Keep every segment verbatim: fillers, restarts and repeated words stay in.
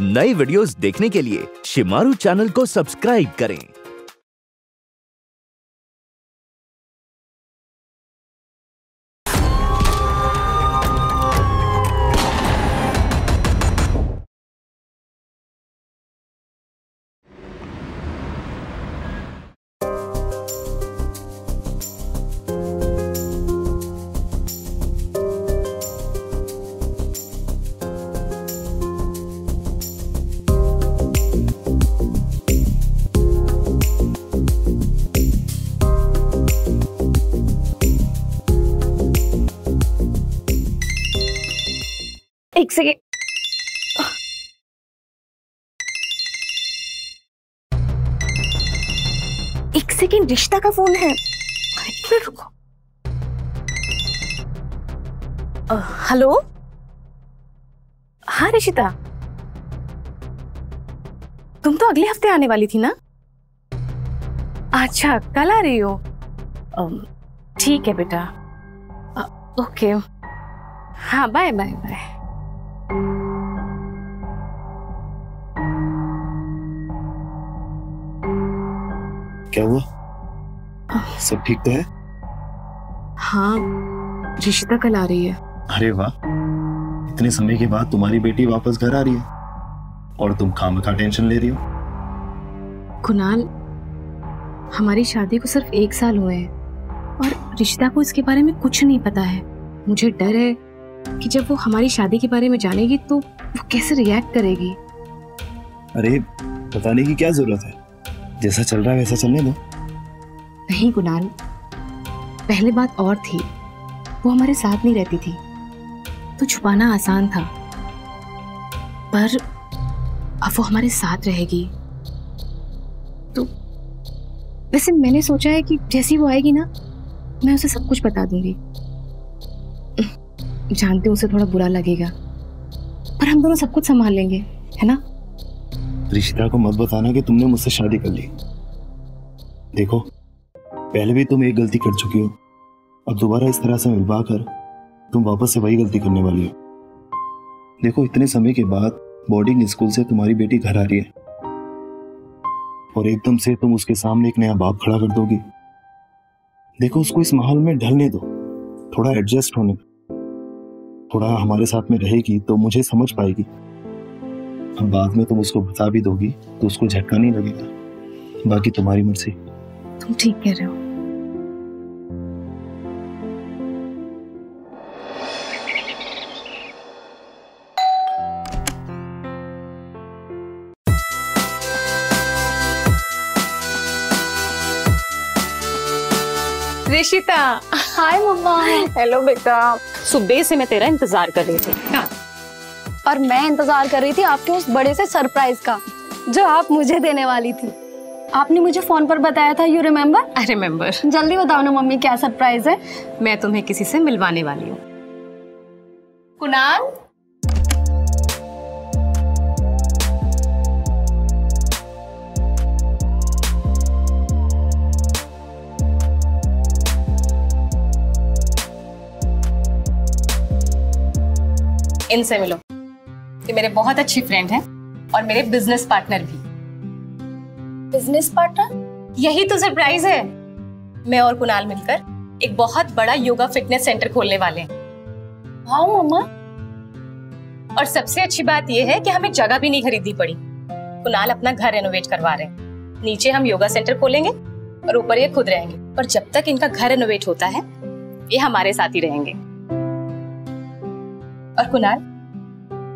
नए वीडियोस देखने के लिए शेमारू चैनल को सब्सक्राइब करें। एक सेकेंड, एक सेकेंड, रिश्ता का फोन है। एक मिनट रुको। हेलो, हाँ रिशिता, तुम तो अगले हफ्ते आने वाली थी ना? अच्छा, कल आ रही हो? ठीक है बेटा, ओके, हाँ, बाय बाय बाय। क्या हुआ? आ, सब ठीक तो है? हाँ, रिशिता कल आ रही है। अरे वाह, इतने समय के बाद तुम्हारी बेटी वापस घर आ रही है और तुम खामखा टेंशन ले रही हो। कुणाल, हमारी शादी को सिर्फ एक साल हुए हैं और रिशिता को इसके बारे में कुछ नहीं पता है। मुझे डर है कि जब वो हमारी शादी के बारे में जानेगी तो वो कैसे रिएक्ट करेगी। अरे बताने की क्या जरूरत है, जैसा चल रहा है वैसा चलने दो। नहीं कुणाल, पहले बात और थी, वो हमारे साथ नहीं रहती थी तो छुपाना आसान था, पर अब वो हमारे साथ रहेगी तो। वैसे मैंने सोचा है कि जैसी वो आएगी ना, मैं उसे सब कुछ बता दूंगी। जानती हूँ उसे थोड़ा बुरा लगेगा, पर हम दोनों सब कुछ संभाल लेंगे, है ना? रिशिता को मत बताना कि तुमने मुझसे शादी कर ली। देखो, पहले भी तुम एक गलती कर चुकी हो, अब दोबारा इस तरह से मिलवा कर तुम वापस से वही गलती करने वाली हो। देखो, इतने समय के बाद बोर्डिंग स्कूल से तुम्हारी बेटी घर आ रही है और एकदम से तुम उसके सामने एक नया बाप खड़ा कर दोगी। देखो, उसको इस माहौल में ढलने दो, थोड़ा एडजस्ट होने दो, थोड़ा हमारे साथ में रहेगी तो मुझे समझ पाएगी। हम बाद में तुम उसको बता भी दोगी तो उसको झटका नहीं लगेगा। बाकी तुम्हारी मर्जी। तुम ठीक कह रहे हो। रिशिता, हाय मम्मा। हेलो बेटा, सुबह से मैं तेरा इंतजार कर रही थी। हाँ। और मैं इंतजार कर रही थी आपके उस बड़े से सरप्राइज का जो आप मुझे देने वाली थी। आपने मुझे फोन पर बताया था, यू रिमेम्बर? I remember. जल्दी बताओ ना मम्मी, क्या सरप्राइज है? मैं तुम्हें किसी से मिलवाने वाली हूँ। कुणाल, इनसे मिलो, ये मेरे बहुत अच्छी फ्रेंड हैं और मेरे बिजनेस पार्टनर भी। Business partner? यही तो सरप्राइज है। मैं और कुणाल मिलकर एक बहुत बड़ा योगा फिटनेस सेंटर खोलने वाले हैं। हाँ मम्मा, और सबसे अच्छी बात यह है कि हमें जगह भी नहीं खरीदनी पड़ी। कुणाल अपना घर रेनोवेट करवा रहे हैं। नीचे हम योगा सेंटर खोलेंगे और ऊपर ये खुद रहेंगे, पर जब तक इनका घर रेनोवेट होता है ये हमारे साथ ही रहेंगे। और कुणाल,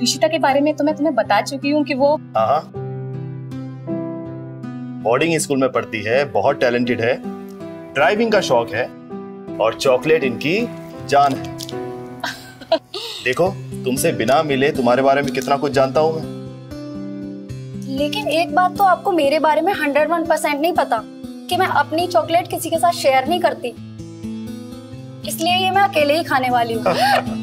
रिशिता के बारे में तो मैं तुम्हें बता चुकी हूँ कि वो हाँ बोर्डिंग स्कूल में पढ़ती है, बहुत टैलेंटेड है, ड्राइविंग का शौक है और चॉकलेट इनकी जान है। देखो, तुमसे बिना मिले तुम्हारे बारे में कितना कुछ जानता हूँ मैं। लेकिन एक बात तो आपको मेरे बारे में हंड्रेड वन परसेंट नहीं पता कि मैं अपनी चॉकलेट किसी के साथ शेयर नहीं करती, इसलिए ये मैं अकेले ही खाने वाली हूँ।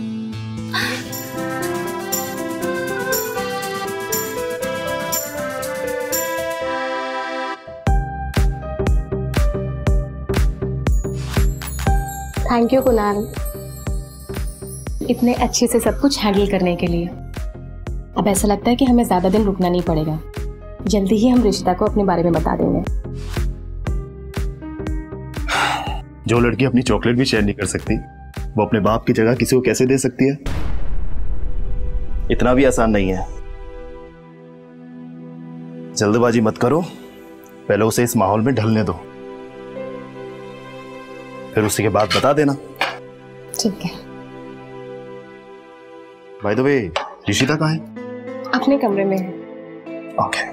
थैंक यू कुणाल, इतने अच्छे से सब कुछ हैंडल करने के लिए। अब ऐसा लगता है कि हमें ज़्यादा दिन रुकना नहीं पड़ेगा, जल्दी ही हम रिश्ता को अपने बारे में बता देंगे। जो लड़की अपनी चॉकलेट भी शेयर नहीं कर सकती वो अपने बाप की जगह किसी को कैसे दे सकती है? इतना भी आसान नहीं है। जल्दबाजी मत करो, पहले उसे इस माहौल में ढलने दो, फिर उसी के बाद बता देना। ठीक है। बाय द वे, रिशिता कहाँ है? अपने कमरे में है। ओके।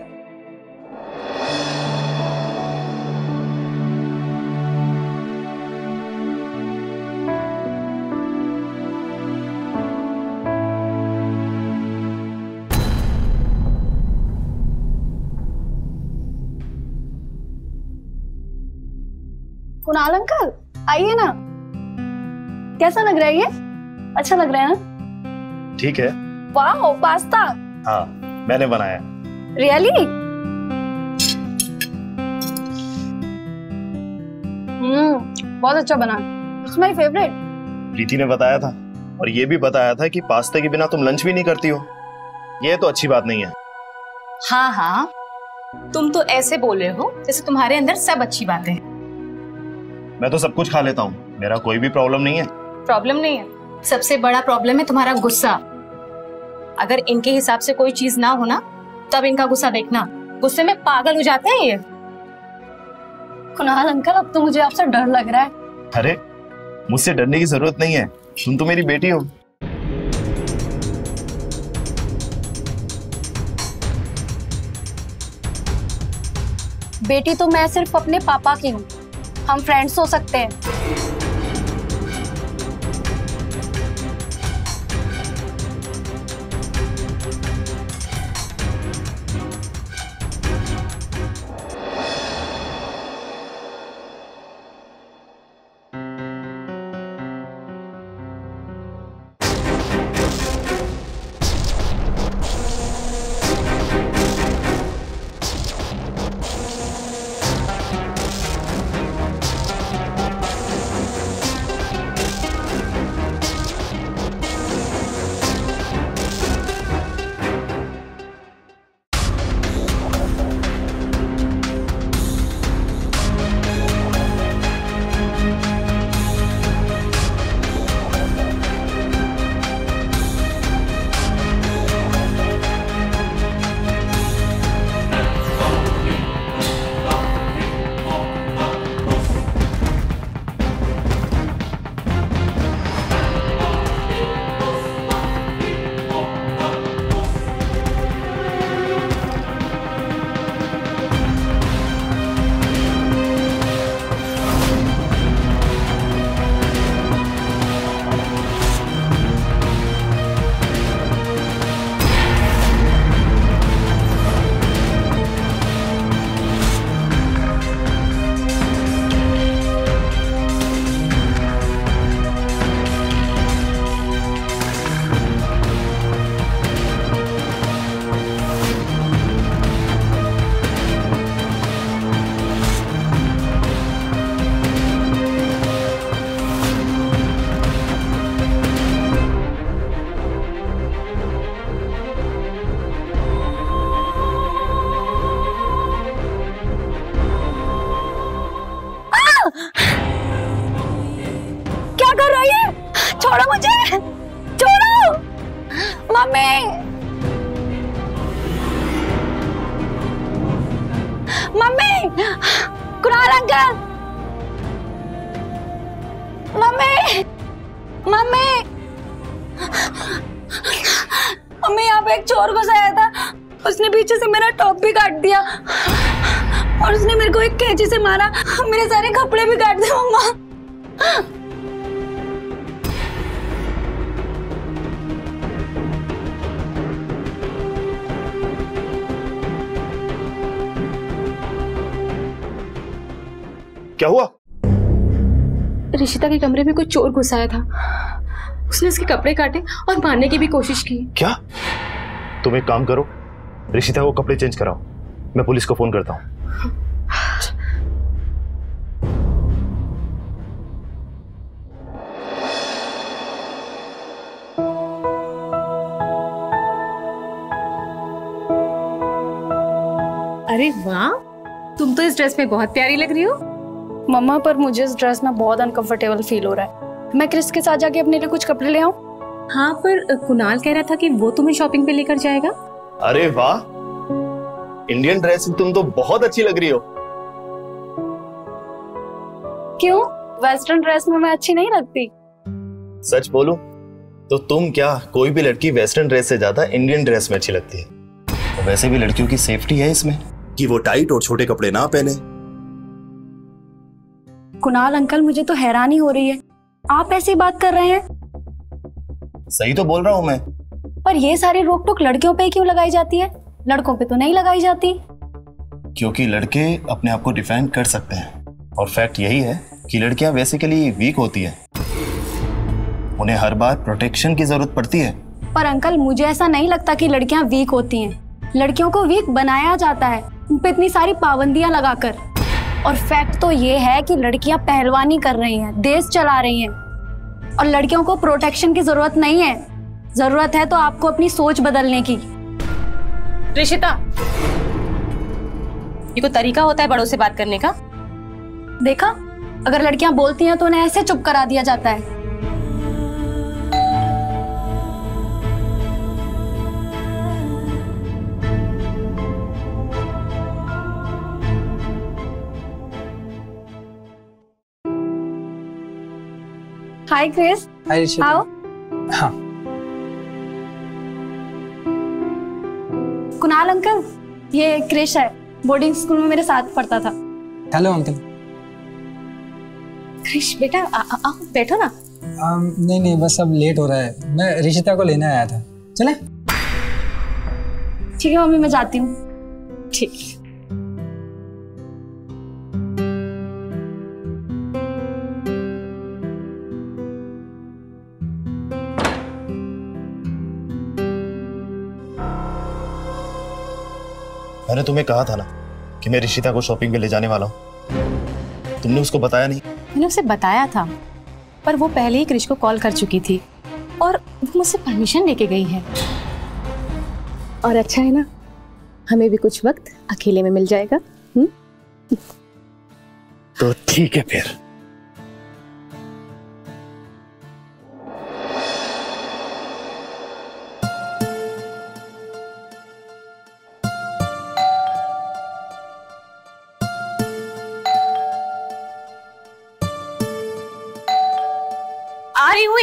कुणाल अंकल, आइए ना। कैसा लग रहा है ये? अच्छा लग रहा है ना? ठीक है। Wow, pasta. हाँ, मैंने बनाया। रियली? हम्म, बहुत अच्छा बना। It's my favourite. प्रीति ने बताया था और ये भी बताया था कि पास्ता के बिना तुम लंच भी नहीं करती हो। ये तो अच्छी बात नहीं है। हाँ हाँ, तुम तो ऐसे बोल रहे हो जैसे तुम्हारे अंदर सब अच्छी बातें हैं। मैं तो सब कुछ खा लेता हूँ, मेरा कोई भी प्रॉब्लम नहीं है। प्रॉब्लम नहीं है, सबसे बड़ा प्रॉब्लम है तुम्हारा गुस्सा। अगर इनके हिसाब से कोई चीज ना हो ना, तब इनका गुस्सा देखना, गुस्से में पागल हो जाते हैं ये। कुणाल अंकल, अब तो मुझे आपसे डर लग रहा है। अरे मुझसे डरने की जरूरत नहीं है, तुम तो मेरी बेटी हो। बेटी तो मैं सिर्फ अपने पापा की हूँ, हम फ्रेंड्स हो सकते हैं। क्या हुआ? रिशिता के कमरे में कोई चोर घुसाया था, उसने उसके कपड़े काटे और मारने की भी कोशिश की। क्या? तुम एक काम करो, रिशिता को कपड़े चेंज कराओ, मैं पुलिस को फोन करता हूँ। अरे वाह, तुम तो इस ड्रेस में बहुत प्यारी लग रही हो। मम्मा पर मुझे इस ड्रेस में बहुत अनकंफर्टेबल फील हो रहा है। मैं क्रिश के साथ जाके अपने लिए कुछ कपड़े ले आऊं। हाँ, पर कुणाल कह रहा था कि वो तुम्हें शॉपिंग पे लेकर जाएगा। अरे वाह, इंडियन ड्रेस में तुम तो बहुत अच्छी लग रही हो। क्यों, वेस्टर्न ड्रेस में मैं अच्छी नहीं लगती? सच बोलूं तो तुम क्या, कोई भी लड़की वेस्टर्न ड्रेस से ज्यादा इंडियन ड्रेस में अच्छी लगती है। वैसे भी लड़कियों की सेफ्टी है इसमें कि वो टाइट और छोटे कपड़े ना पहने। कुणाल अंकल, मुझे तो हैरानी हो रही है, आप ऐसी बात कर रहे हैं। सही तो बोल रहा हूँ मैं। पर ये सारी रोक टोक लड़कियों पे क्यों लगाई जाती है? लड़कों पे तो नहीं लगाई जाती। क्योंकि लड़के अपने आप को डिफेंड कर सकते हैं और फैक्ट यही है कि लड़कियां बेसिकली वीक होती है, उन्हें हर बार प्रोटेक्शन की जरूरत पड़ती है। पर अंकल, मुझे ऐसा नहीं लगता कि लड़कियां वीक होती हैं। लड़कियों को वीक बनाया जाता है उन पे इतनी सारी पाबंदियां लगाकर। और फैक्ट तो ये है कि लड़कियां पहलवानी कर रही हैं, देश चला रही हैं, और लड़कियों को प्रोटेक्शन की जरूरत नहीं है। जरूरत है तो आपको अपनी सोच बदलने की। रिशिता, ये कोई तरीका होता है बड़ों से बात करने का? देखा, अगर लड़कियां बोलती हैं तो उन्हें ऐसे चुप करा दिया जाता है। हाय क्रिश, आओ। हाँ। कुणाल अंकल, ये क्रिश है, बोर्डिंग स्कूल में मेरे साथ पढ़ता था। Hello uncle. क्रिश बेटा, आ, आ, आ, बैठो ना। आ, नहीं नहीं, बस अब लेट हो रहा है, मैं रिशिता को लेने आया था। चले? ठीक है मम्मी, मैं जाती हूँ। ठीक। मैंने तुम्हें कहा था ना कि मैं रिशिता को शॉपिंग पे ले जाने वाला हूँ, तुमने उसको बताया नहीं। मैंने उसे बताया था, पर वो पहले ही क्रिश को कॉल कर चुकी थी और वो मुझसे परमिशन लेके गई है। और अच्छा है ना, हमें भी कुछ वक्त अकेले में मिल जाएगा। हुँ? तो ठीक है फिर।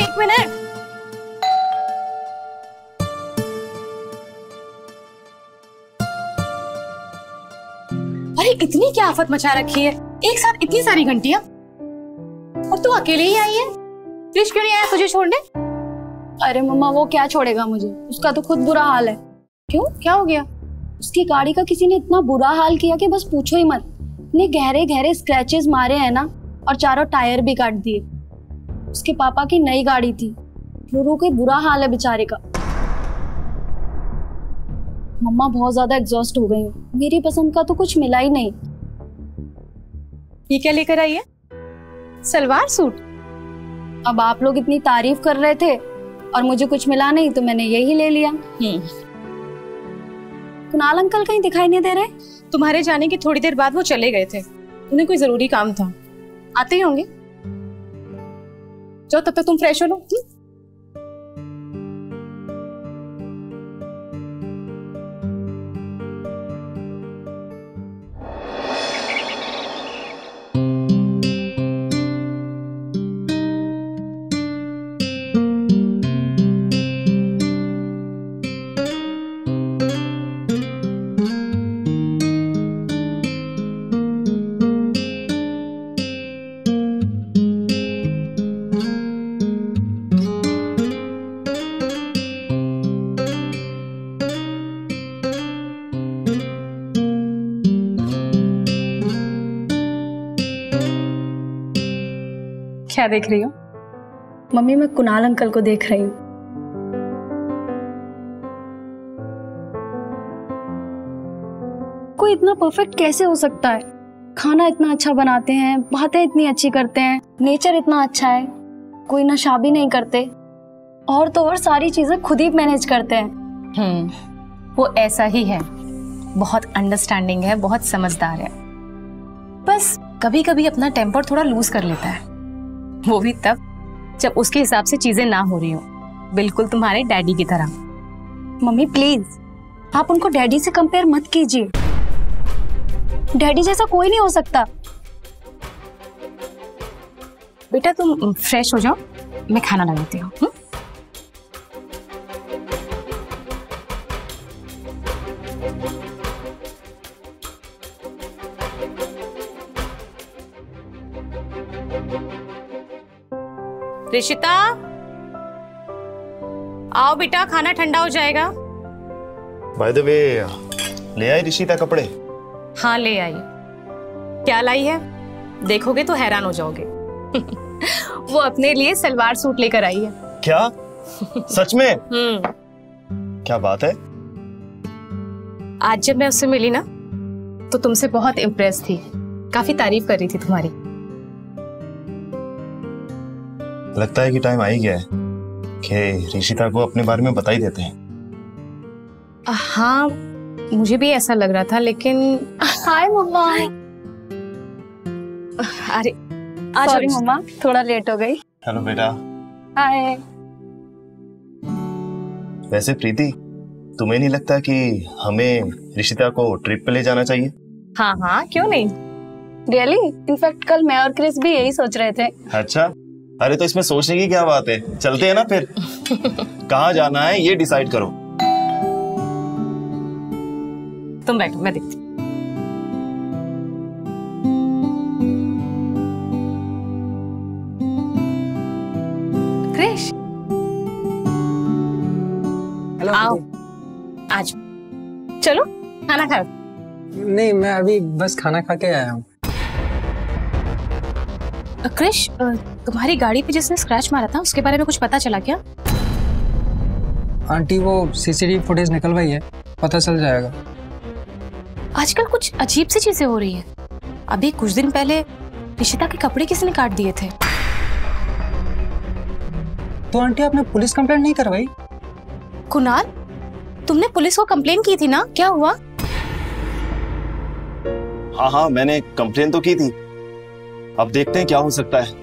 एक मिनट। अरे इतनी क्या आफत मचा रखी है, एक साथ इतनी सारी घंटियां, और तू अकेले ही आई है। क्रिश क्यों नहीं आया तुझे छोड़ने? अरे मम्मा, वो क्या छोड़ेगा मुझे, उसका तो खुद बुरा हाल है। क्यों, क्या हो गया? उसकी गाड़ी का किसी ने इतना बुरा हाल किया कि बस पूछो ही मत। इतने गहरे गहरे स्क्रैचेस मारे हैं ना, और चारों टायर भी काट दिए। उसके पापा की नई गाड़ी थी, लोगों के बुरा हाल है बेचारे का। मम्मा बहुत ज्यादा एग्जॉस्ट हो गई हूँ, मेरी पसंद का तो कुछ मिला ही नहीं। ये क्या लेकर आई है? सलवार सूट। अब आप लोग इतनी तारीफ कर रहे थे और मुझे कुछ मिला नहीं तो मैंने यही ले लिया। कुणाल अंकल कहीं दिखाई नहीं दे रहे? तुम्हारे जाने के थोड़ी देर बाद वो चले गए थे, उन्हें कोई जरूरी काम था, आते ही होंगे। तब तक तो तुम फ्रेश हो लो। क्या देख रही हो? मम्मी, मैं कुणाल अंकल को देख रही हूँ। कोई इतना परफेक्ट कैसे हो सकता है? खाना इतना अच्छा बनाते हैं, बातें इतनी अच्छी करते हैं, नेचर इतना अच्छा है, कोई नशा भी नहीं करते, और तो और सारी चीजें खुद ही मैनेज करते हैं। हम्म, वो ऐसा ही है। बहुत अंडरस्टैंडिंग है, बहुत समझदार है, बस कभी कभी अपना टेम्पर थोड़ा लूज कर लेता है, वो भी तब जब उसके हिसाब से चीजें ना हो रही हो, बिल्कुल तुम्हारे डैडी की तरह। मम्मी प्लीज आप उनको डैडी से कंपेयर मत कीजिए, डैडी जैसा कोई नहीं हो सकता। बेटा तुम फ्रेश हो जाओ, मैं खाना लगाती हूँ। रिशिता आओ बेटा, खाना ठंडा हो जाएगा। बाय द वे ले आई रिशिता कपड़े? हाँ ले आई। क्या लाई है? देखोगे तो हैरान हो जाओगे। वो अपने लिए सलवार सूट लेकर आई है। क्या? सच में? हम्म। क्या बात है? आज जब मैं उससे मिली ना तो तुमसे बहुत इम्प्रेस थी, काफी तारीफ कर रही थी तुम्हारी। लगता है कि टाइम आ ही गया है कि रिशिता को अपने बारे में बता ही देते हैं। हाँ मुझे भी ऐसा लग रहा था, लेकिन हाय मम्मा। अरे सॉरी मम्मा थोड़ा लेट हो गई। हेलो बेटा। हाय। वैसे प्रीति तुम्हें नहीं लगता कि हमें रिशिता को ट्रिप पे ले जाना चाहिए? हाँ हाँ क्यों नहीं, रियली। इनफैक्ट कल मैं और क्रिस भी यही सोच रहे थे। अच्छा, अरे तो इसमें सोचने की क्या बात है, चलते हैं ना फिर। कहाँ जाना है ये डिसाइड करो। तुम बैठो मैं देखती हूँ। क्रिश आओ आज, चलो खाना खाओ। नहीं मैं अभी बस खाना खा के आया हूँ। क्रिश तुम्हारी गाड़ी पे जिसने स्क्रैच मारा था उसके बारे में कुछ पता चला क्या? आंटी वो सीसीटीवी फुटेज निकलवाई है, पता चल जाएगा। आजकल कुछ अजीब सी चीजें हो रही हैं। अभी कुछ दिन पहले रिशिता के कपड़े किसने काट दिए थे। तो आंटी आपने पुलिस कंप्लेंट नहीं करवाई? कुणाल तुमने पुलिस को कंप्लेंट की थी ना, क्या हुआ? हाँ हाँ मैंने कंप्लेंट तो की थी, अब देखते हैं क्या हो सकता है।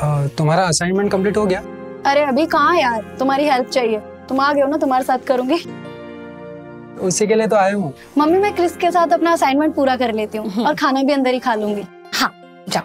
आ, तुम्हारा असाइनमेंट कंप्लीट हो गया? अरे अभी कहाँ यार, तुम्हारी हेल्प चाहिए। तुम आ गए हो ना, तुम्हारे साथ करूंगी। उसी के लिए तो आया हूँ। मम्मी मैं क्रिस के साथ अपना असाइनमेंट पूरा कर लेती हूँ और खाना भी अंदर ही खा लूंगी। हाँ जाओ।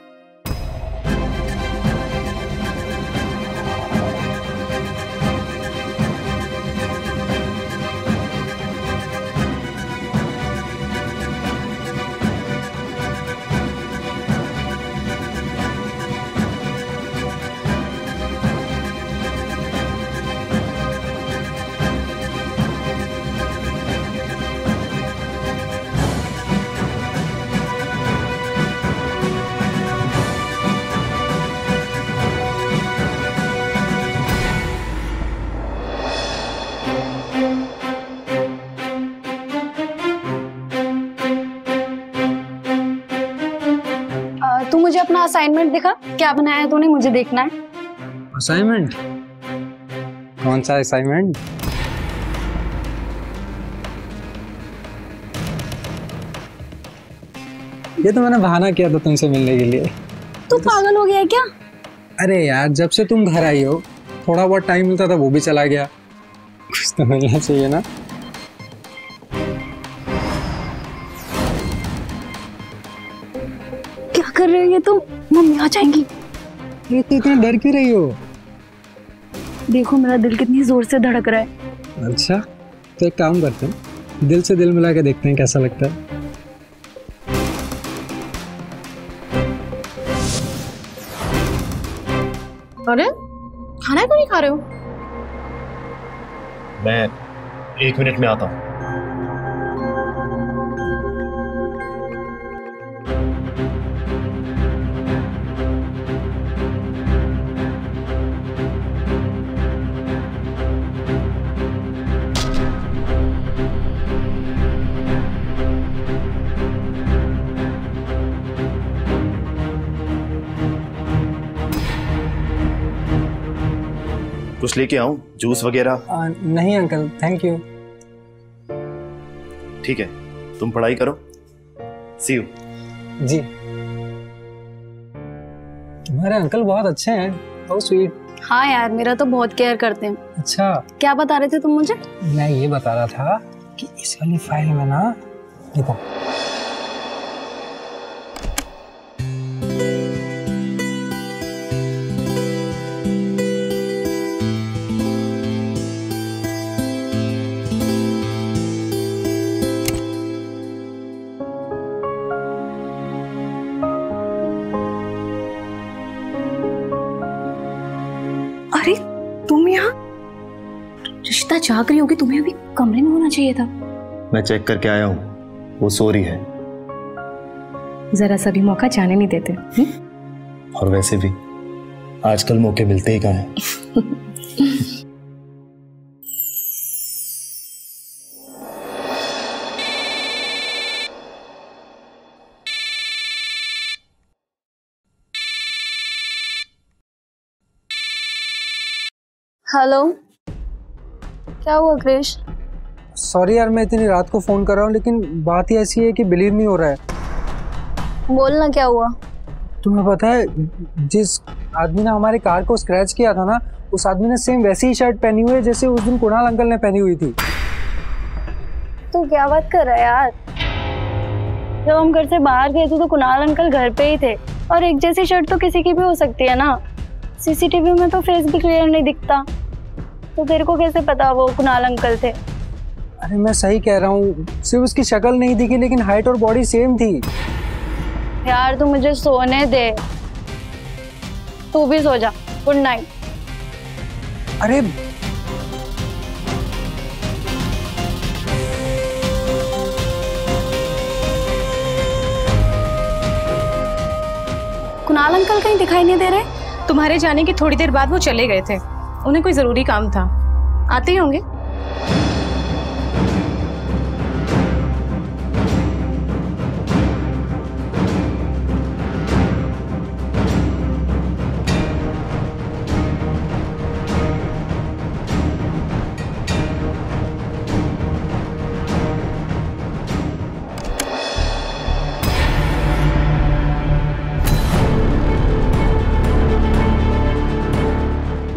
असाइनमेंट दिखा, क्या बनाया है तूने, मुझे देखना है। असाइनमेंट? कौन सा असाइनमेंट? ये तो मैंने बहाना किया था तुमसे मिलने के लिए। तू पागल हो गया है क्या? अरे यार जब से तुम घर आई हो थोड़ा बहुत टाइम मिलता था वो भी चला गया, कुछ तो मिलना चाहिए ना। क्या कर रहे हो ये तुम, मम्मी आ जाएंगी। ये तो इतना डर क्यों रही हो? देखो मेरा दिल कितनी जोर से धड़क रहा है। अच्छा तो एक काम करते हैं, दिल से दिल मिला के देखते हैं कैसा लगता है। अरे खाना क्यों नहीं खा रहे हो? मैं एक मिनट में आता हूँ। कुछ लेके आऊं, जूस वगैरह? नहीं अंकल, थैंक यू। ठीक है, तुम पढ़ाई करो। See you. जी। तुम्हारे अंकल बहुत अच्छे हैं, बहुत स्वीट। हाँ यार, मेरा तो बहुत केयर करते हैं। अच्छा, क्या बता रहे थे तुम मुझे? मैं ये बता रहा था कि इस वाली फाइल में ना देखो, रिश्ता जाग रही होगी, तुम्हें अभी कमरे में होना चाहिए था। मैं चेक करके आया हूँ, वो सो रही है। जरा सा भी मौका जाने नहीं देते। हुँ? और वैसे भी आजकल मौके मिलते ही कहाँ हैं। हेलो, क्या हुआ क्रिश? सॉरी यार, मैं इतनी रात को फोन कर रहा हूँ, लेकिन बात ही ऐसी है कि बिलीव नहीं हो रहा है। बोलना, क्या हुआ? तुम्हें पता है, जिस आदमी ने हमारी कार को स्क्रैच किया था ना, उस आदमी ने सेम वैसी ही शर्ट पहनी हुई है जैसे उस दिन कुणाल अंकल ने पहनी हुई थी। तू क्या बात कर रहा है यार? जब हम घर से बाहर गए थे तो कुणाल अंकल घर पे ही थे, और एक जैसी शर्ट तो किसी की भी हो सकती है ना। सीसीटीवी में तो फेस भी क्लियर नहीं दिखता, तो तेरे को कैसे पता वो कुणाल अंकल थे? अरे मैं सही कह रहा हूँ, सिर्फ उसकी शक्ल नहीं दिखी, लेकिन हाइट और बॉडी सेम थी। यार तू मुझे सोने दे, तू भी सो जा। Good night. अरे कुणाल अंकल कहीं दिखाई नहीं दे रहे? तुम्हारे जाने के थोड़ी देर बाद वो चले गए थे, उन्हें कोई जरूरी काम था, आते ही होंगे।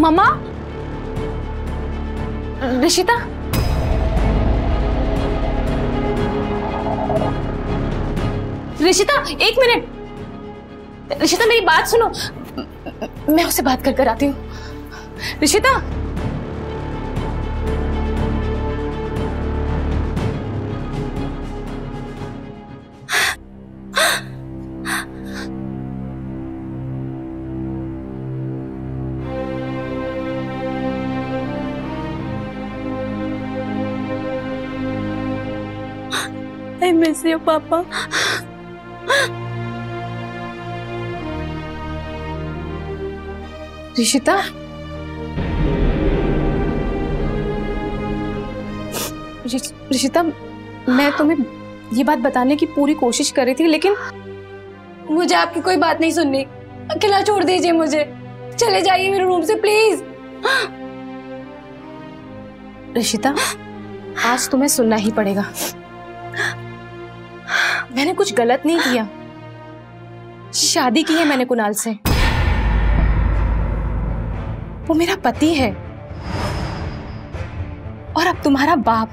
मम्मा, रिशिता, रिशिता एक मिनट। रिशिता मेरी बात सुनो, मैं उससे बात कर कर आती हूँ। रिशिता, I miss you, पापा। रिशिता, रिशिता, मैं तुम्हें ये बात बताने की पूरी कोशिश कर रही थी, लेकिन मुझे आपकी कोई बात नहीं सुननी। अकेला छोड़ दीजिए मुझे, चले जाइए मेरे रूम से प्लीज। रिशिता, आज तुम्हें सुनना ही पड़ेगा, मैंने कुछ गलत नहीं किया। शादी की है मैंने कुणाल से, वो मेरा पति है, और अब तुम्हारा बाप।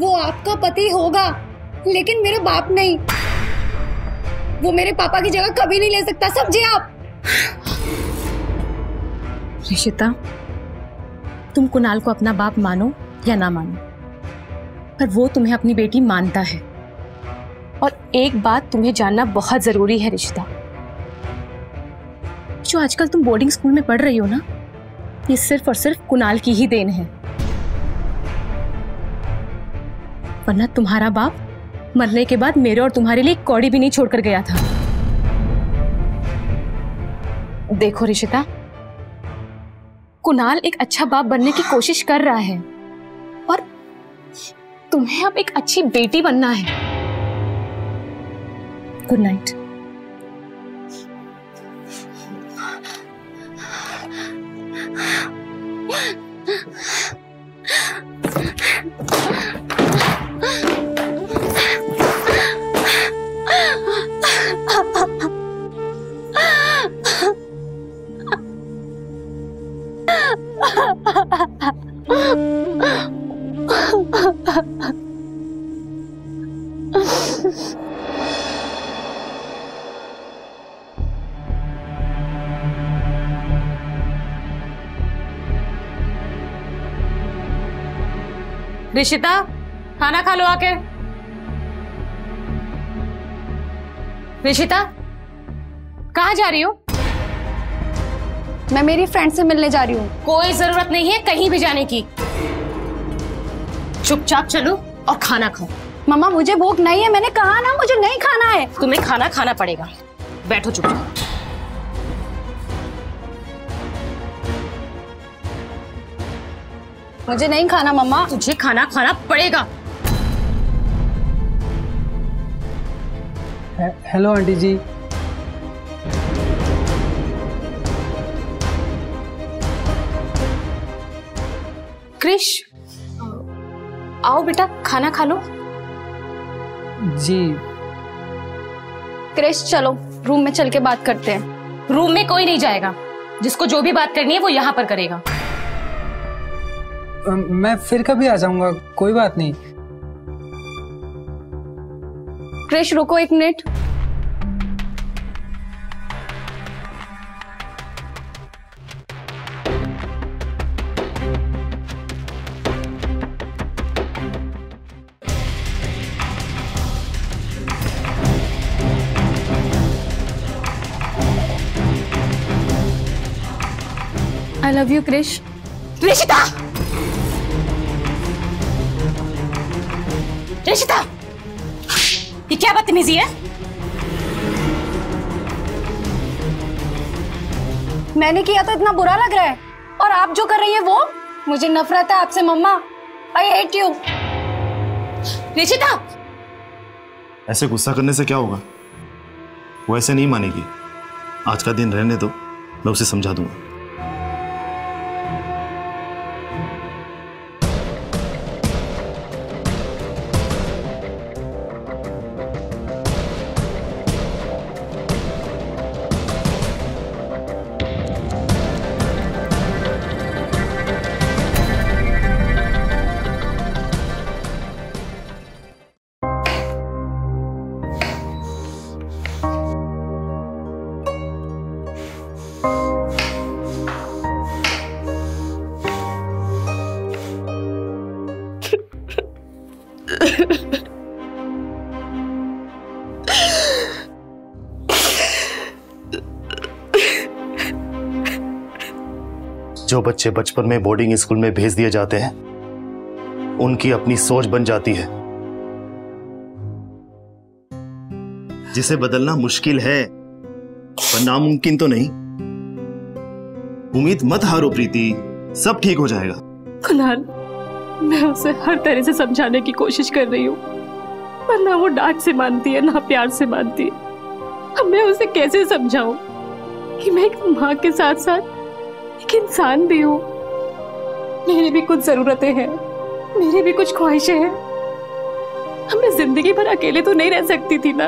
वो आपका पति होगा, लेकिन मेरे बाप नहीं। वो मेरे पापा की जगह कभी नहीं ले सकता, समझे आप? रिशिता, तुम कुणाल को अपना बाप मानो या ना मानो, पर वो तुम्हें अपनी बेटी मानता है। और एक बात तुम्हें जानना बहुत जरूरी है रिशिता, जो आजकल तुम बोर्डिंग स्कूल में पढ़ रही हो ना, ये सिर्फ और सिर्फ कुणाल की ही देन है, वरना तुम्हारा बाप मरने के बाद मेरे और तुम्हारे लिए कौड़ी भी नहीं छोड़कर गया था। देखो रिशिता, कुणाल एक अच्छा बाप बनने की कोशिश कर रहा है, और तुम्हें अब एक अच्छी बेटी बनना है। Good night. रिशिता, खाना खा लो आके। रिशिता, कहाँ जा रही हो? मैं मेरी फ्रेंड से मिलने जा रही हूँ। कोई जरूरत नहीं है कहीं भी जाने की, चुपचाप चलो और खाना खाओ। मम्मा मुझे भूख नहीं है, मैंने कहा ना मुझे नहीं खाना है। तुम्हें खाना खाना पड़ेगा, बैठो चुपचाप। मुझे नहीं खाना मम्मा। तुझे खाना खाना पड़ेगा। हेलो आंटी जी। क्रिश, आओ बेटा खाना खा लो। जी। क्रिश चलो रूम में चल के बात करते हैं। रूम में कोई नहीं जाएगा, जिसको जो भी बात करनी है वो यहाँ पर करेगा। मैं फिर कभी आ जाऊंगा, कोई बात नहीं। क्रिश रुको एक minute. I love you Krish. Rishita, Rishita, ये क्या बदतमीजी है? मैंने किया तो इतना बुरा लग रहा है, और आप जो कर रही है वो? मुझे नफरत है आपसे mamma. I hate you. Rishita, ऐसे गुस्सा करने से क्या होगा? वो ऐसे नहीं मानेगी। आज का दिन रहने दो, मैं उसे समझा दूंगा। जो बच्चे बचपन में बोर्डिंग स्कूल में भेज दिए जाते हैं, उनकी अपनी सोच बन जाती है, जिसे बदलना मुश्किल है पर नामुमकिन तो नहीं। उम्मीद मत हारो प्रीति, सब ठीक हो जाएगा। कुणाल, मैं उसे हर तरह से समझाने की कोशिश कर रही हूँ, पर ना वो डांट से मानती है ना प्यार से मानती है। अब मैं उसे कैसे समझाऊं कि मैं एक माँ के साथ साथ एक इंसान भी हूँ। मेरी भी कुछ जरूरतें हैं, मेरी भी कुछ ख्वाहिशें हैं। अब मैं जिंदगी भर अकेले तो नहीं रह सकती थी ना।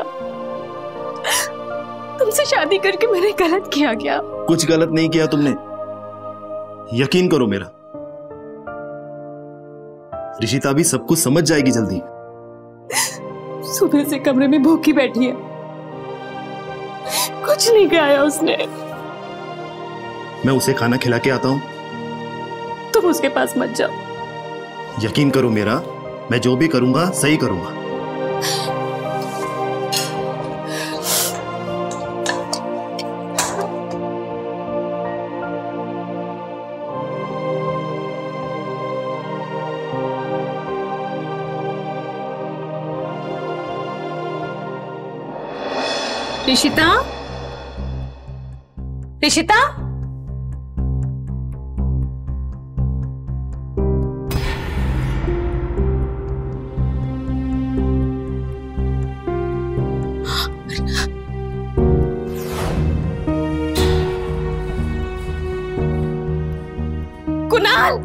तुमसे शादी करके मैंने गलत किया क्या? कुछ गलत नहीं किया तुमने, यकीन करो मेरा। रिशिता भी सब कुछ समझ जाएगी जल्दी। सुबह से कमरे में भूखी बैठी है, कुछ नहीं खाया उसने। मैं उसे खाना खिला के आता हूँ, तुम उसके पास मत जाओ। यकीन करो मेरा, मैं जो भी करूंगा सही करूंगा। रिशिता, रिशिता, कुणाल।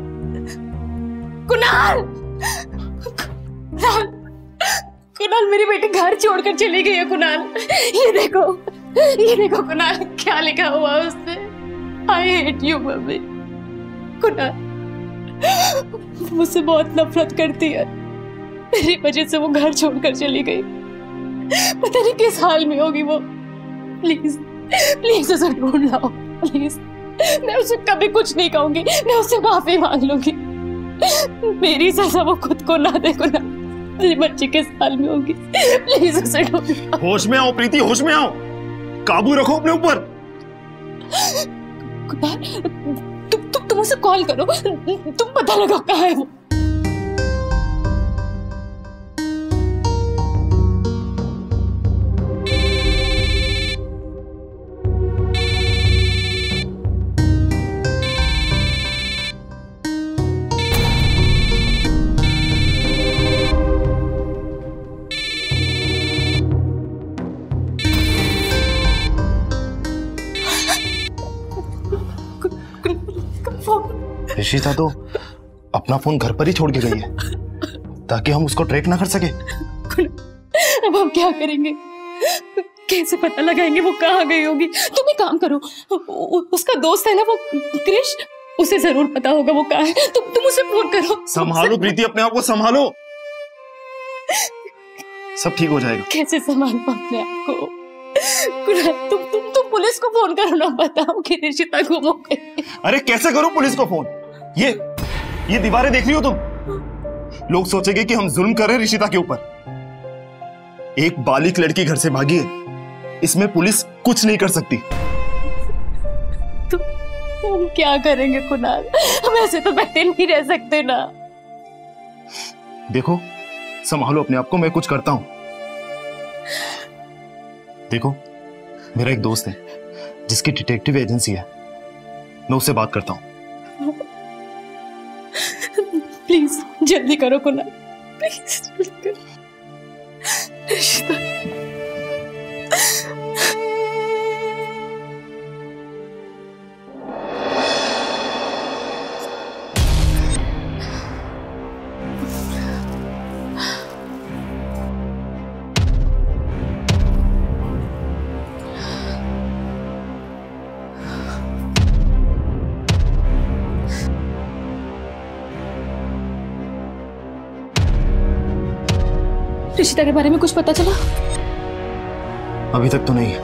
कुणाल कुणाल कुणाल मेरी बेटी घर छोड़कर चली गई है। कुणाल ये देखो, ये देखो कुणाल क्या लिखा हुआ है उसमें। I hate you mummy. Kunal मुझसे बहुत नफरत करती है, मेरी वजह से वो घर छोड़कर चली गई, पता नहीं किस हाल में होगी वो। प्लीज प्लीज उसे ढूंढ लाओ प्लीज। मैं उसे कभी कुछ नहीं कहूंगी, मैं उससे माफी मांग लूंगी। मेरी सजा वो खुद को ना देखो ना, मेरी बच्ची किस हाल में होगी, प्लीज उसे ढूंढ लाओ। होश में आओ प्रीति, होश में आओ, काबू रखो अपने ऊपर। तु, तु, तुम उसे कॉल करो, तुम पता लगाओ कहाँ है वो। ऋषिता तो अपना फोन घर पर ही छोड़ के गई है ताकि हम उसको ट्रैक ना कर सके। अब हम क्या करेंगे, कैसे पता लगाएंगे वो कहाँ गई होगी। तुम एक काम करो, उसका दोस्त है ना वो क्रिश, उसे जरूर पता होगा वो कहाँ है। तुम तुम उसे फोन करो। संभालो प्रीति, अपने आप को संभालो, सब ठीक हो जाएगा। कैसे संभाल पाओ अपने आप को। तुम तुम तुम तु, पुलिस को फोन करो ना, बताओ कि ऋषिता गुम हो गई। अरे कैसे करूं पुलिस को फोन, ये ये दीवारें देख रही हो तुम, लोग सोचेंगे कि हम जुल्म कर रहे हैं ऋषिता के ऊपर। एक बालिक लड़की घर से भागी है, इसमें पुलिस कुछ नहीं कर सकती। तो हम क्या करेंगे कुणाल, हम ऐसे तो बैठे नहीं रह सकते ना। देखो संभालो अपने आप को, मैं कुछ करता हूं। देखो मेरा एक दोस्त है जिसकी डिटेक्टिव एजेंसी है, मैं उससे बात करता हूं। प्लीज जल्दी करो कुणाल, प्लीज जल्दी करो। ऋषिता ऋषिता के बारे में कुछ पता चला? अभी तक तो नहीं।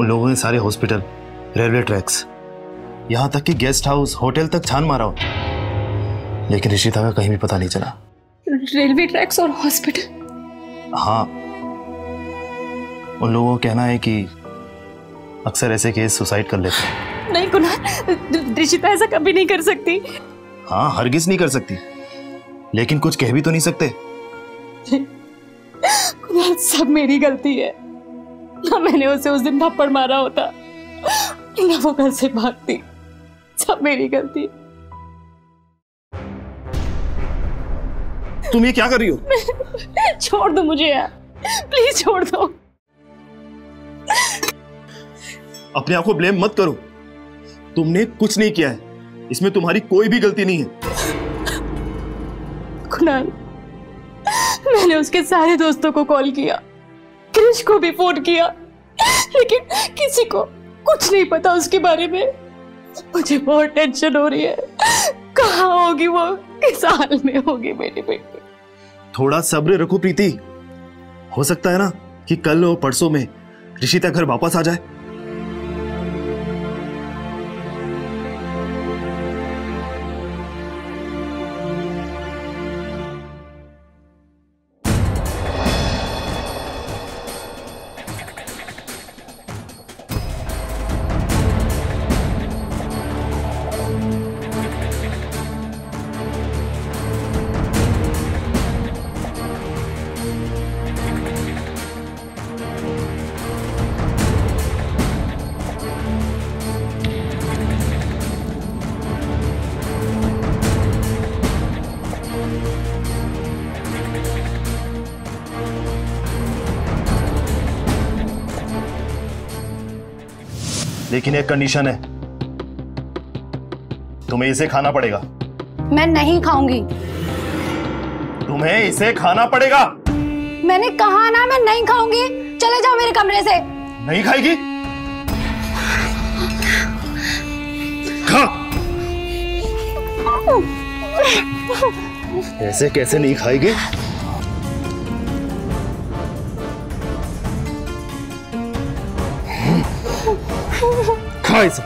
उन लोगों ने सारे हॉस्पिटल, रेलवे ट्रैक्स, यहां तक कि गेस्ट हाउस, होटल तक छान मारा हो, लेकिन ऋषिता का कहीं भी पता नहीं चला। रेलवे ट्रैक्स और हॉस्पिटल? हाँ, उन लोगों का कहना है कि अक्सर ऐसे केस सुसाइड कर लेते हैं। नहीं कुणाल, ऋषिता ऐसा कभी नहीं कर सकती। हाँ हरगिज नहीं कर सकती, लेकिन कुछ कह भी तो नहीं सकते। सब मेरी गलती है, ना मैंने उसे उस दिन थप्पड़ मारा होता, ना वो घर से भागती, सब मेरी गलती। तुम ये क्या कर रही हो? छोड़ दो मुझे यार, प्लीज छोड़ दो। अपने आप को ब्लेम मत करो, तुमने कुछ नहीं किया है, इसमें तुम्हारी कोई भी गलती नहीं है। कुणाल, मैंने उसके सारे दोस्तों को कॉल किया, क्रिश को भी फोन किया, लेकिन किसी को कुछ नहीं पता उसके बारे में। मुझे बहुत टेंशन हो रही है, कहाँ होगी वो, किस हाल में होगी मेरी बेटी। थोड़ा सब्र रखो प्रीति, हो सकता है ना कि कल और परसों में ऋषिता घर वापस आ जाए। लेकिन एक कंडीशन है, तुम्हें इसे खाना पड़ेगा। मैं नहीं खाऊंगी। तुम्हें इसे खाना पड़ेगा। मैंने कहा ना मैं नहीं खाऊंगी। चले जाओ मेरे कमरे से। नहीं खाएगी? खा। ऐसे कैसे नहीं खाएगी? खा इसे।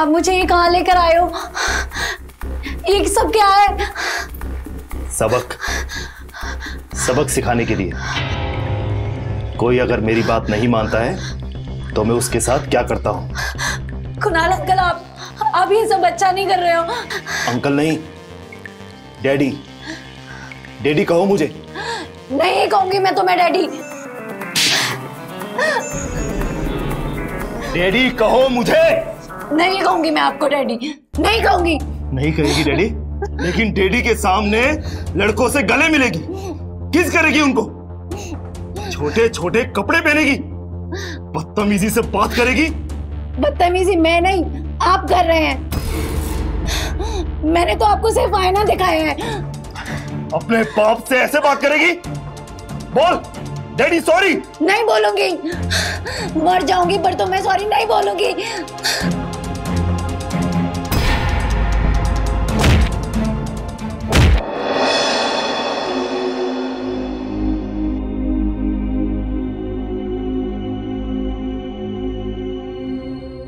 आप मुझे ये कहाँ लेकर आए हो? ये सब क्या है? सबक, सबक सिखाने के लिए। कोई अगर मेरी बात नहीं मानता है तो मैं उसके साथ क्या करता हूँ। कुणाल अंकल, आप आप ये सब अच्छा नहीं कर रहे हो। अंकल नहीं, डैडी, डैडी कहो मुझे। नहीं कहूंगी मैं तुम्हें डैडी। डैडी कहो मुझे। नहीं कहूंगी मैं आपको डैडी। नहीं कहूंगी। नहीं कहेगी डैडी। लेकिन डैडी के सामने लड़कों से गले मिलेगी, किस करेगी, उनको छोटे छोटे कपड़े पहनेगी, बदतमीजी से बात करेगी। बदतमीजी मैं नहीं, आप कर रहे हैं। मैंने तो आपको सिर्फ आईना दिखाया है। अपने बाप से ऐसे बात करेगी? बोल डैडी सॉरी। नहीं बोलूंगी, मर जाऊंगी पर तो मैं सॉरी नहीं बोलूंगी।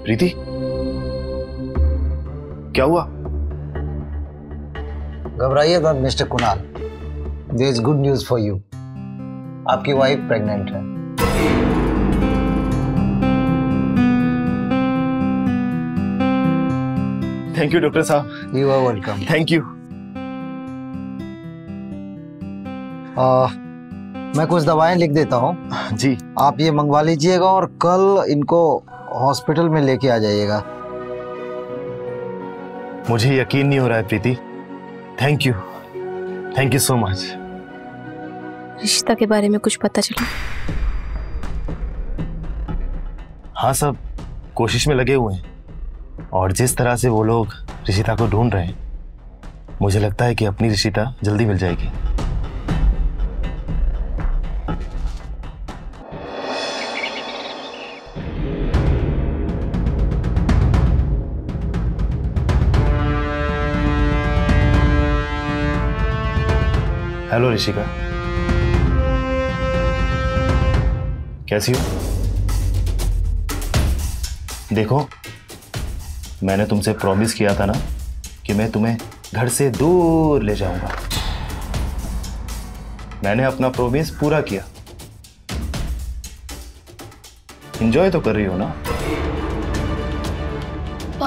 प्रीति, क्या हुआ? घबराइए मत mister Kunal, there is good news for you. आपकी वाइफ प्रेग्नेंट है। थैंक यू डॉक्टर साहब। You are welcome. Thank you. मैं कुछ दवाएं लिख देता हूं जी, आप ये मंगवा लीजिएगा और कल इनको हॉस्पिटल में लेके आ जाइएगा। मुझे यकीन नहीं हो रहा है Preeti. Thank you, thank you so much. रिश्ता के बारे में कुछ पता चला? हाँ, सब कोशिश में लगे हुए हैं और जिस तरह से वो लोग रिशिता को ढूंढ रहे हैं, मुझे लगता है कि अपनी रिशिता जल्दी मिल जाएगी। हेलो ऋषिका, कैसी हो? देखो, मैंने तुमसे प्रॉमिस किया था ना कि मैं तुम्हें घर से दूर ले जाऊंगा। मैंने अपना प्रॉमिस पूरा किया। एंजॉय तो कर रही हो ना? पा,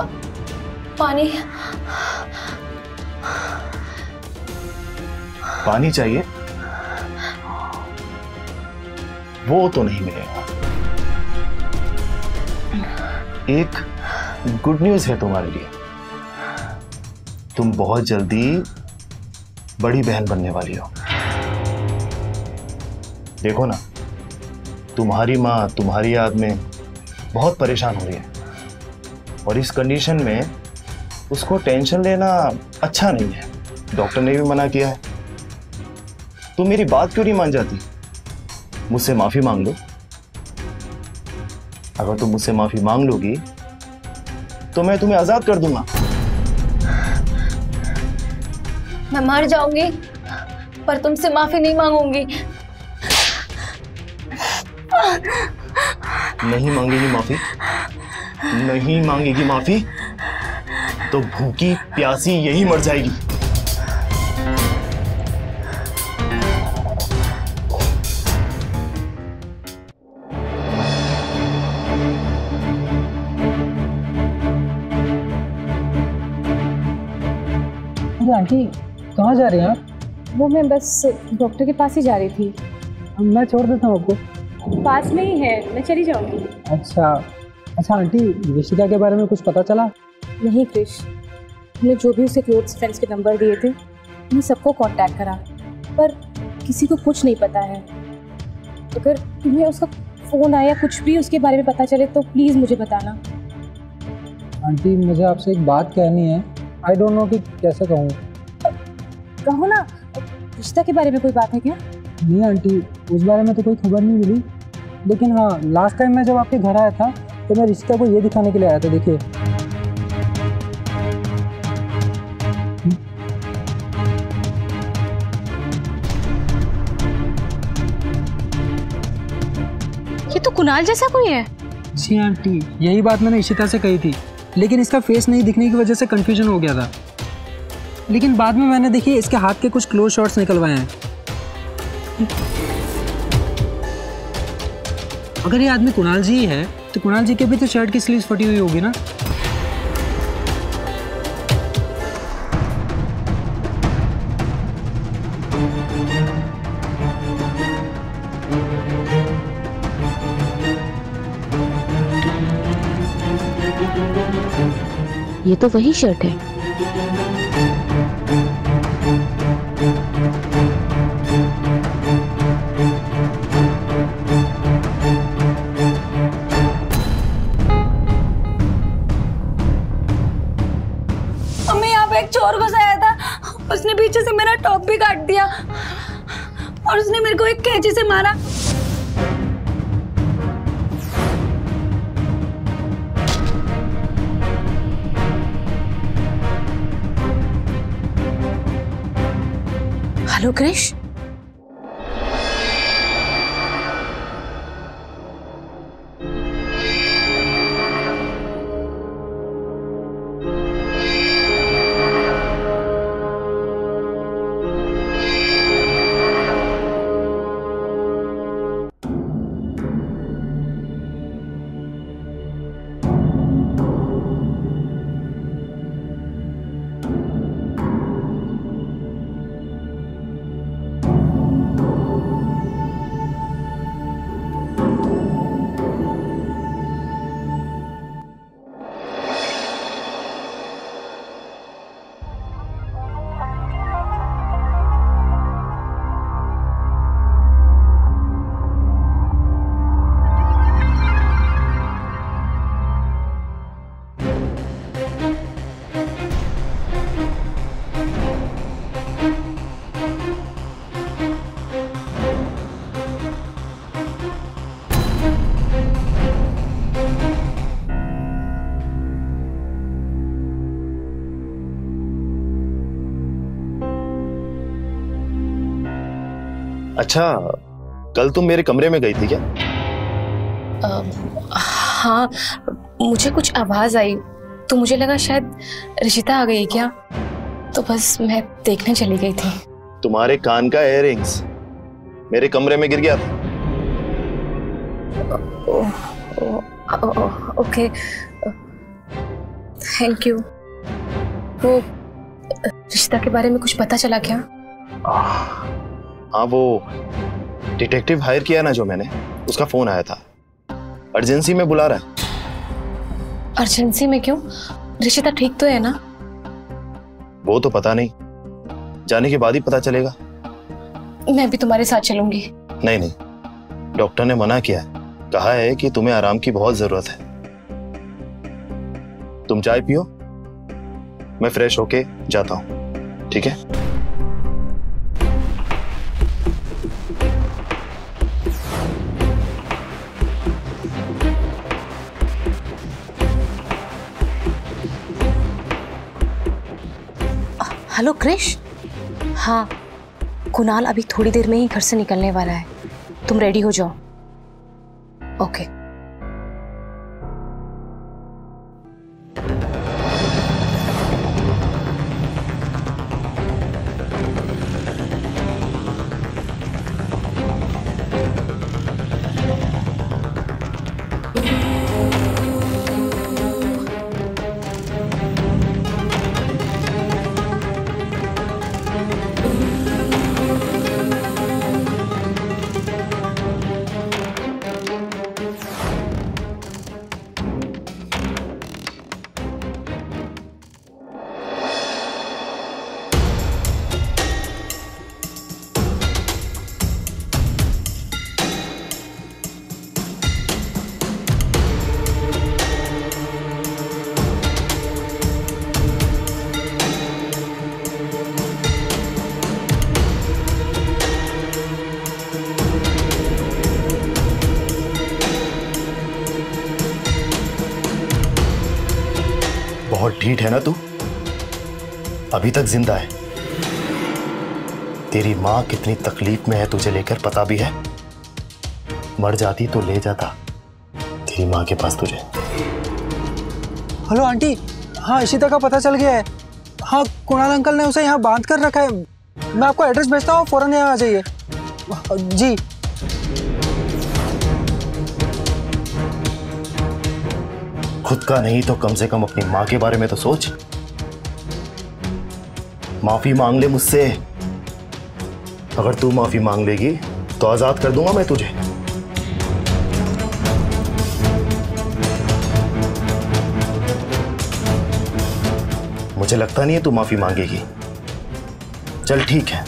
पानी पानी चाहिए? वो तो नहीं मिलेगा। एक गुड न्यूज है तुम्हारे लिए, तुम बहुत जल्दी बड़ी बहन बनने वाली हो। देखो ना, तुम्हारी माँ तुम्हारी याद में बहुत परेशान हो रही है और इस कंडीशन में उसको टेंशन लेना अच्छा नहीं है। डॉक्टर ने भी मना किया है। तुम मेरी बात क्यों नहीं मान जाती? मुझसे माफी मांग लो। अगर तुम मुझसे माफी मांग लोगी तो मैं तुम्हें आजाद कर दूंगा। मैं मर जाऊंगी पर तुमसे माफी नहीं मांगूंगी। नहीं मांगेगी माफी, नहीं मांगेगी माफी तो भूखी प्यासी यही मर जाएगी। आंटी कहाँ जा रही हैं आप? वो मैं बस डॉक्टर के पास ही जा रही थी। मैं छोड़ देता हूँ आपको, पास में ही है, मैं चली जाऊँगी। अच्छा अच्छा आंटी, रिशिता के बारे में कुछ पता चला? नहीं क्रिश, हमने जो भी उसे क्लोज फ्रेंड्स के नंबर दिए थे हमने सबको कांटेक्ट करा पर किसी को कुछ नहीं पता है। अगर तुम्हें उसका फ़ोन आया कुछ भी उसके बारे में पता चले तो प्लीज़ मुझे बताना। आंटी मुझे आपसे एक बात कहनी है, आई डोंट नो कि कैसे कहूँ। कहो ना, रिश्ता के बारे में कोई बात है क्या? नहीं आंटी, उस बारे में तो कोई खबर नहीं मिली, लेकिन हाँ लास्ट टाइम मैं जब आपके घर आया था तो मैं रिश्ता को ये दिखाने के लिए आया था। देखिए ये तो कुणाल जैसा कोई है। जी आंटी, यही बात मैंने रिशिता से कही थी, लेकिन इसका फेस नहीं दिखने की वजह से कंफ्यूजन हो गया था। लेकिन बाद में मैंने देखिए इसके हाथ के कुछ क्लोज शॉट्स निकलवाए हैं। अगर ये आदमी कुणाल जी ही है तो कुणाल जी के भी तो शर्ट की स्लीव्स फटी हुई होगी ना। ये तो वही शर्ट है। हमें यहाँ पे एक चोर घुसाया था, उसने पीछे से मेरा टॉप भी काट दिया और उसने मेरे को एक कैंची से मारा। हेलो क्रिश, अच्छा कल तुम मेरे कमरे में गई थी क्या? आ, हाँ, मुझे कुछ आवाज आई तो मुझे लगा शायद रिशिता आ गई क्या, तो बस मैं देखने चली गई थी। तुम्हारे कान का इयररिंग्स मेरे कमरे में गिर गया था। Oh, oh, oh, oh, okay thank you. वो रिशिता के बारे में कुछ पता चला क्या? आ, हाँ वो डिटेक्टिव हायर किया ना जो मैंने, उसका फोन आया था, अर्जेंसी में बुला रहा है। अर्जेंसी में क्यों? रिशिता ठीक तो है ना? वो तो पता नहीं, जाने के बाद ही पता चलेगा। मैं भी तुम्हारे साथ चलूंगी। नहीं नहीं, डॉक्टर ने मना किया है, कहा है कि तुम्हें आराम की बहुत जरूरत है। तुम चाय पियो, मैं फ्रेश होके जाता हूँ। ठीक है हेलो क्रिश, हाँ कुणाल अभी थोड़ी देर में ही घर से निकलने वाला है, तुम रेडी हो जाओ। ओके। ठीक है ना, तू अभी तक जिंदा है। तेरी माँ कितनी तकलीफ में है तुझे लेकर पता भी है। मर जाती तो ले जाता तेरी माँ के पास तुझे। हेलो आंटी, हाँ इशिता का पता चल गया है। हाँ कुणाल अंकल ने उसे यहाँ बांध कर रखा है। मैं आपको एड्रेस भेजता हूँ, फौरन यहाँ आ जाइए। जी खुद का नहीं तो कम से कम अपनी माँ के बारे में तो सोच। माफी मांग ले मुझसे। अगर तू माफी मांग लेगी तो आजाद कर दूंगा मैं तुझे। मुझे लगता नहीं है तू माफी मांगेगी। चल ठीक है,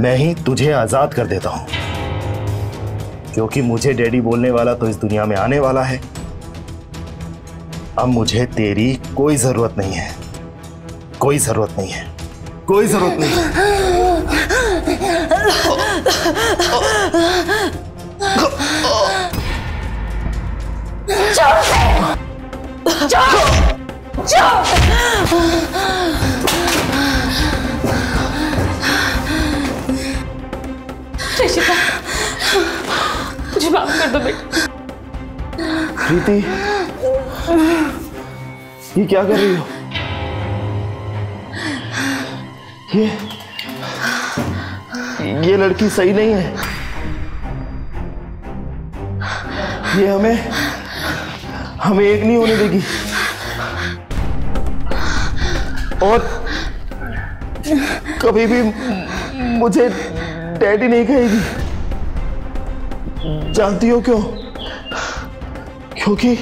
मैं ही तुझे आजाद कर देता हूं, क्योंकि मुझे डैडी बोलने वाला तो इस दुनिया में आने वाला है। अब मुझे तेरी कोई जरूरत नहीं है, कोई जरूरत नहीं है, कोई जरूरत नहीं है। जाओ, जाओ, जाओ। ऋषिता, मुझे माफ कर दो बेटा। प्रीति, ये क्या कर रही हो? ये ये लड़की सही नहीं है। ये हमें हमें एक नहीं होने देगी। और कभी भी मुझे डैडी नहीं कहेगी। जानती हो क्यों? क्योंकि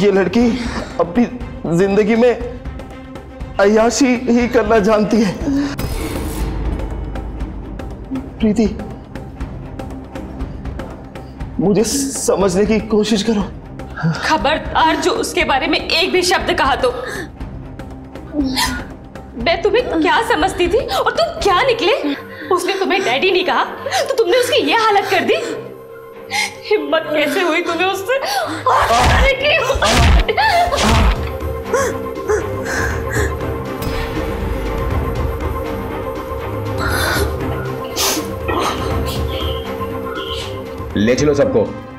ये लड़की अपनी जिंदगी में अय्याशी ही करना जानती है। प्रीति, मुझे समझने की कोशिश करो। खबरदार जो उसके बारे में एक भी शब्द कहा तो। मैं तुम्हें क्या समझती थी और तुम क्या निकले। उसने तुम्हें डैडी नहीं कहा तो तुमने उसकी ये हालत कर दी। हिम्मत कैसे हुई तुम्हें उससे? ले चलो सबको।